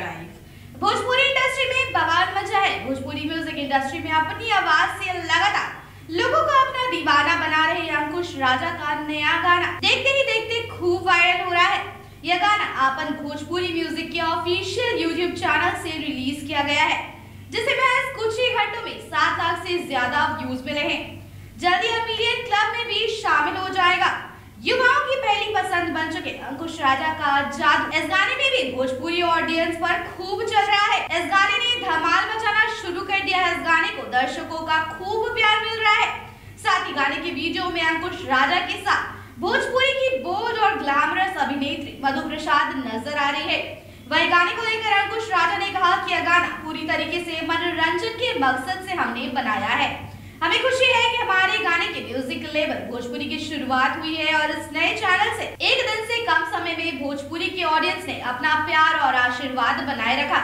लड़ाई। भोजपुरी इंडस्ट्री में बवाल मचा है। भोजपुरी म्यूजिक इंडस्ट्री में अपनी आवाज से लगातार लोगों को अपना दीवाना बना रहे अंकुश राजा का नया गाना देखते ही देखते खूब वायरल हो रहा है। यह गाना आपन भोजपुरी म्यूजिक के ऑफिशियल यूट्यूब चैनल से रिलीज किया गया है, जिसे महज कुछ ही घंटों में 7 लाख से ज्यादा व्यूज मिले हैं। जल्दी यह मिलियन क्लब में भी शामिल हो जाएगा। युवाओं की पहली पसंद बन चुके अंकुश राजा का जादू इस गाने में भी भोजपुरी ऑडियंस पर खूब चल रहा है। इस गाने ने धमाल मचाना शुरू कर दिया है। इस गाने को दर्शकों का खूब प्यार मिल रहा है। साथ ही गाने के वीडियो में अंकुश राजा के साथ भोजपुरी की बोल्ड और ग्लैमरस अभिनेत्री मधु प्रसाद नजर आ रही है। वही गाने को लेकर अंकुश राजा ने कहा की यह गाना पूरी तरीके से मनोरंजन के मकसद से हमने बनाया है। हमें खुशी है कि हमारे गाने के म्यूजिक लेवल भोजपुरी की शुरुआत हुई है और इस नए चैनल से एक दिन से कम समय में भोजपुरी के ऑडियंस ने अपना प्यार और आशीर्वाद बनाए रखा।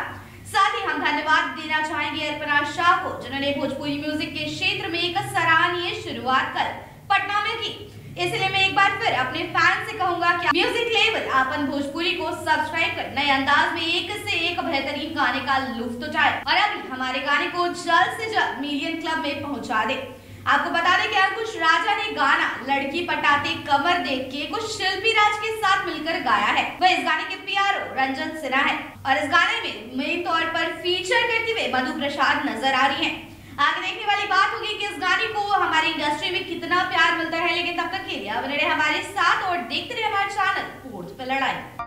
साथ ही हम धन्यवाद देना चाहेंगे अर्पणा शाह को, जिन्होंने भोजपुरी म्यूजिक के क्षेत्र में एक सराहनीय शुरुआत कर पटना में की। इसलिए मैं एक बार फिर अपने फैन से कहूँगा कि म्यूजिक लेवल आपन भोजपुरी को सब्सक्राइब कर नए अंदाज में एक से एक बेहतरीन गाने का लुफ्त उठाए और अभी हमारे गाने को जल्द से जल्द मिलियन क्लब में पहुंचा दे। आपको बता दें कि अंकुश राजा ने गाना लड़की पटाते कमर देख के को शिल्पी राज के साथ मिलकर गाया है। वह इस गाने के पीआरओ रंजन सिन्हा है और इस गाने में मेन तौर पर फीचर करते हुए मधु प्रसाद नजर आ रही है। आगे देखने वाली बात होगी कि इस गाने को हमारी इंडस्ट्री में कितना प्यार मिलता है। लेकिन तब तक के लिए बने रहे हमारे साथ और देखते रहे हमारे चैनल पोर्ट पे लड़ाई।